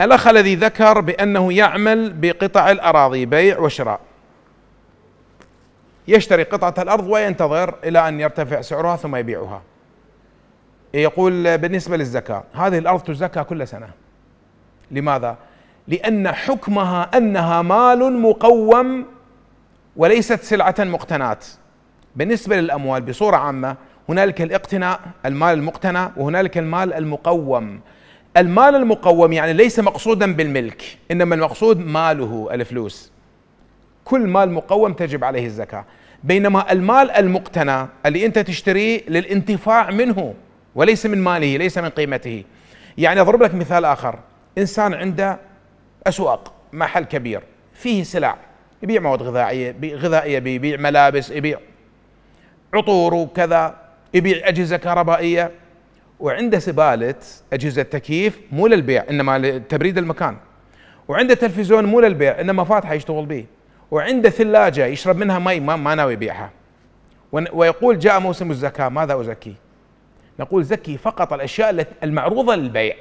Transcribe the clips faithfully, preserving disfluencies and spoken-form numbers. الأخ الذي ذكر بأنه يعمل بقطع الأراضي بيع وشراء، يشتري قطعة الأرض وينتظر إلى أن يرتفع سعرها ثم يبيعها. يقول بالنسبة للزكاة، هذه الأرض تزكى كل سنة. لماذا؟ لأن حكمها أنها مال مقوم وليست سلعة مقتناة. بالنسبة للأموال بصورة عامة هنالك الاقتناء، المال المقتنى، وهنالك المال المقوم. المال المقوم يعني ليس مقصودا بالملك، إنما المقصود ماله الفلوس، كل مال مقوم تجب عليه الزكاة. بينما المال المقتنى اللي أنت تشتريه للانتفاع منه وليس من ماله، ليس من قيمته. يعني أضرب لك مثال آخر، إنسان عنده أسواق، محل كبير فيه سلع، يبيع مواد غذائية غذائية يبيع ملابس، يبيع عطور وكذا، يبيع أجهزة كهربائية، وعنده سبالة أجهزة تكييف مو للبيع إنما لتبريد المكان، وعنده تلفزيون مو للبيع إنما فاتحة يشتغل به، وعنده ثلاجة يشرب منها مي ما, ما ناوي يبيعها، ويقول جاء موسم الزكاة ماذا أزكي؟ نقول زكي فقط الأشياء المعروضة للبيع،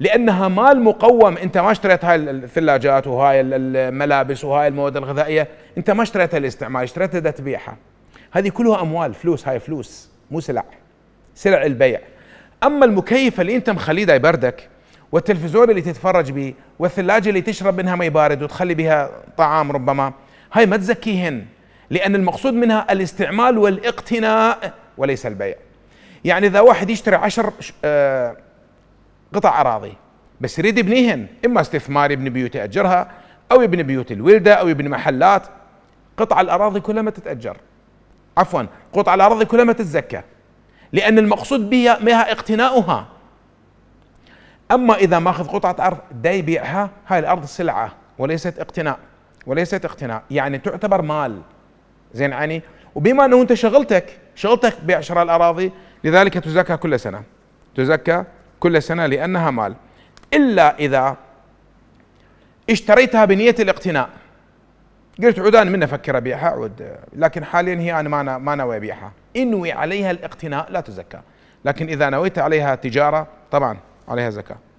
لأنها مال مقوم. أنت ما اشتريت هاي الثلاجات وهاي الملابس وهاي المواد الغذائية، أنت ما اشتريتها للاستعمال، اشتريتها دا تبيعها. هذه كلها أموال، فلوس، هاي فلوس مو سلع، سلع البيع. أما المكيف اللي أنت مخليه دا يبردك، والتلفزيون اللي تتفرج به، والثلاجة اللي تشرب منها ماء بارد وتخلي بها طعام ربما، هاي ما تزكيهن، لأن المقصود منها الاستعمال والاقتناء وليس البيع. يعني إذا واحد يشتري عشر آه قطع أراضي بس يريد يبنيهن، إما استثمار يبني بيوت يأجرها، أو يبني بيوت الولدة، أو يبني محلات، قطع الأراضي كلها ما تتأجر، عفوا قطع الأراضي كلها ما تتزكى، لأن المقصود بها اقتناؤها. أما إذا ماخذ قطعة أرض دا يبيعها، هاي الأرض سلعة وليست اقتناء، وليست اقتناء يعني تعتبر مال. زين يعني، وبما أنه أنت شغلتك شغلتك بيع شراء الأراضي، لذلك تزكى كل سنة، تزكى كل سنة لأنها مال. إلا إذا اشتريتها بنية الاقتناء، قلت عودان من أفكر أبيعها عود، لكن حاليا هي أنا ما ما ناوي أبيعها، انوي عليها الاقتناء لا تزكى. لكن إذا نويت عليها تجارة طبعا عليها زكاة.